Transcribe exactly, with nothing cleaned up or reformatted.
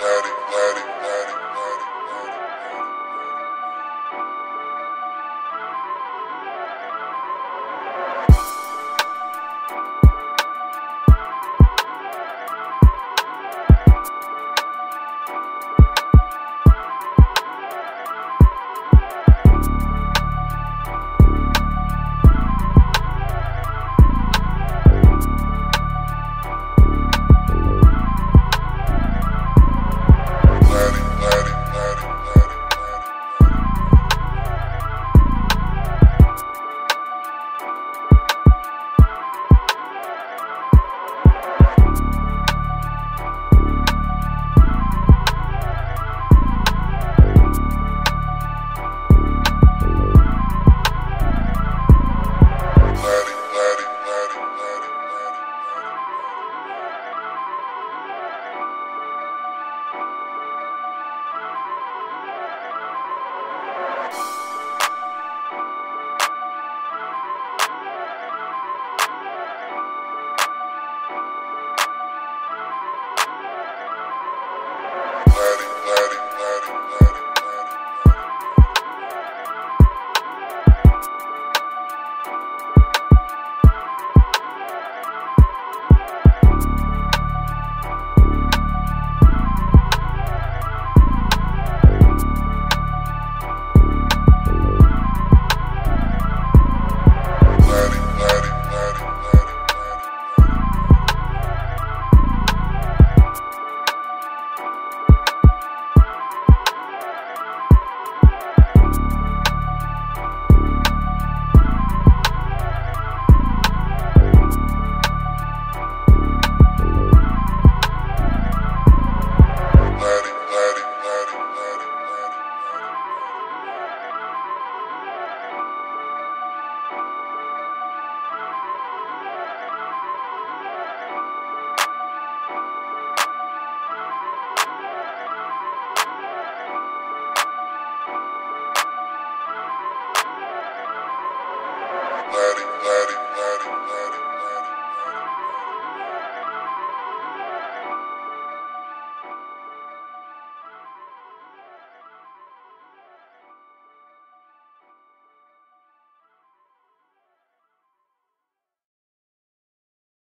Natty, natty, natty.